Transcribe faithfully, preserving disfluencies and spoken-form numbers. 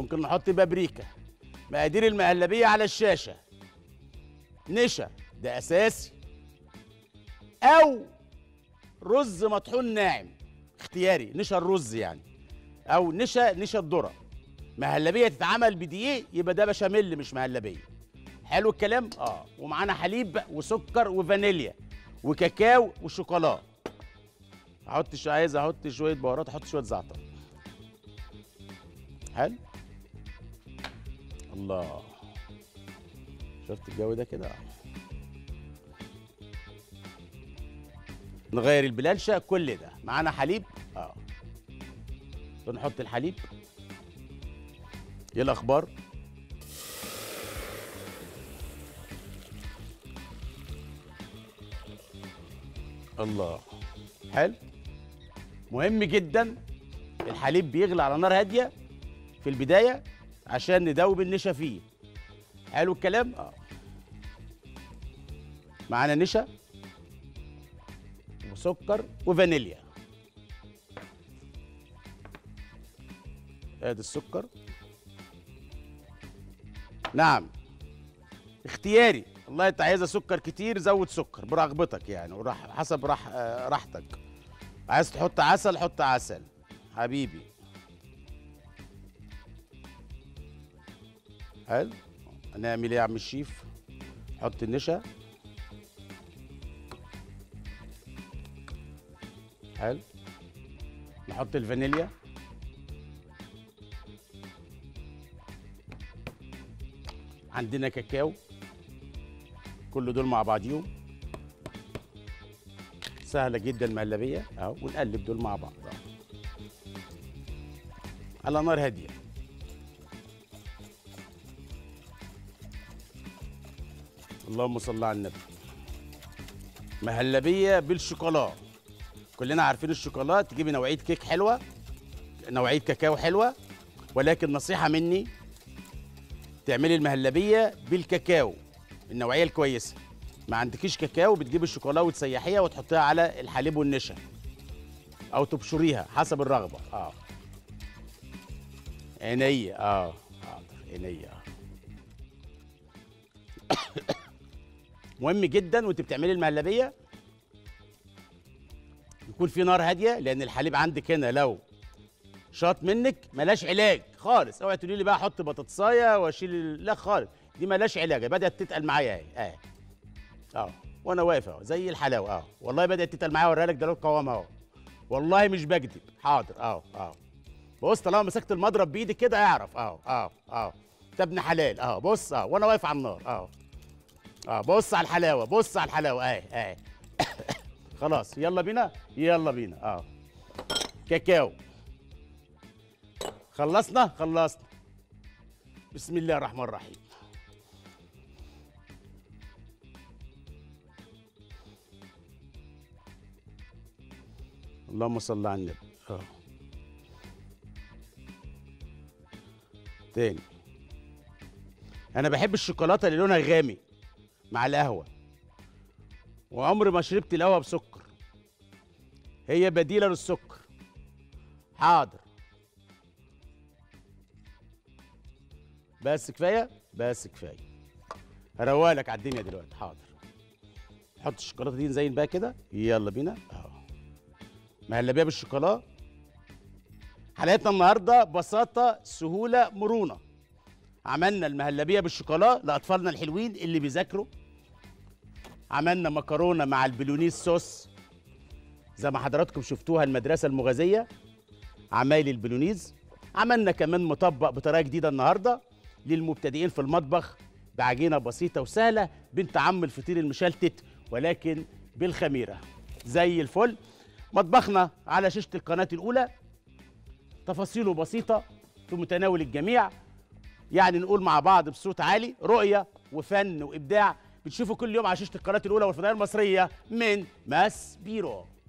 ممكن نحط بابريكا. مقادير المهلبية على الشاشة. نشا ده أساسي، أو رز مطحون ناعم اختياري، نشا الرز يعني، أو نشا نشا الذرة. مهلبية تتعمل بدقيق يبقى ده بشاميل مش مهلبية. حلو الكلام؟ آه. ومعانا حليب وسكر وفانيليا وكاكاو وشوكولاتة. أحط شو عايز، أحط شوية بهارات، أحط شوية زعتر. حلو؟ الله، شفت الجو ده كده؟ نغير البلالشه. كل ده معانا حليب، اه بنحط الحليب. ايه الاخبار؟ الله حلو. مهم جدا الحليب بيغلي على نار هاديه في البدايه عشان ندوب النشا فيه. حلو الكلام؟ اه معانا نشا وسكر وفانيليا. ادي السكر، نعم اختياري، والله انت عايزه سكر كتير زود سكر برغبتك يعني، وراح حسب راح راحتك. عايز تحط عسل حط عسل حبيبي. حلو. هنعمل ايه يا عم الشيف؟ حط النشا. حلو. نحط الفانيليا. عندنا كاكاو. كل دول مع بعضيهم. سهله جدا المهلبيه اهو، ونقلب دول مع بعض على نار هاديه. اللهم صل على النبي. مهلبيه بالشوكولاته. كلنا عارفين الشوكولاته، تجيبي نوعيه كيك حلوه، نوعيه كاكاو حلوه، ولكن نصيحه مني تعملي المهلبيه بالكاكاو النوعيه الكويسه. ما عندكيش كاكاو بتجيبي الشوكولاته وتسيحيها وتحطيها على الحليب والنشا، او تبشريها حسب الرغبه. اه عينيه. اه حاضر عينيه. مهم جدا وانت بتعملي المهلبيه يكون في نار هاديه، لان الحليب عندك هنا لو شاط منك ملاش علاج خالص. اوعي تقولي لي بقى احط بطاطسايه واشيل، لا خالص، دي ملاش علاج. بدات تتقل معايا اهي اهي اه وانا واقف اهو زي الحلاوه. اه والله بدات تتقل معايا، اوريها لك دلوقتي قوامها اهو، والله مش بكذب. حاضر اهو اهو بص، طالما مسكت المضرب بايدي كده اعرف اهو اهو اهو ده ابن حلال اهو. بص اهو وانا واقف على النار اهو اه بص على الحلاوه، بص على الحلاوه اهي اهي خلاص. يلا بينا يلا بينا. اه كاكاو. خلصنا خلصنا. بسم الله الرحمن الرحيم. اللهم صل على النبي. اه تاني، انا بحب الشوكولاته اللي لونها غامق مع القهوه، وعمري ما شربت القهوه بسكر، هي بديله للسكر. حاضر. بس كفايه بس كفايه، هروقلك على الدنيا دلوقتي. حاضر. حط الشوكولاته دي نزين بقى كده. يلا بينا اهو. مهلبيه بالشوكولاته. حلقتنا النهارده بساطه سهوله مرونه. عملنا المهلبيه بالشوكولاته لاطفالنا الحلوين اللي بيذاكروا. عملنا مكرونه مع البلونيز صوص زي ما حضراتكم شفتوها المدرسه المغازيه، عمايل البلونيز. عملنا كمان مطبق بطريقه جديده النهارده للمبتدئين في المطبخ بعجينه بسيطه وسهله بنت عم الفطير المشلتت، ولكن بالخميره. زي الفل. مطبخنا على شاشه القناه الاولى، تفاصيله بسيطه في متناول الجميع، يعني نقول مع بعض بصوت عالي رؤيه وفن وابداع. بتشوفوا كل يوم على شاشة القناة الأولى والفضائية المصرية من ماسبيرو.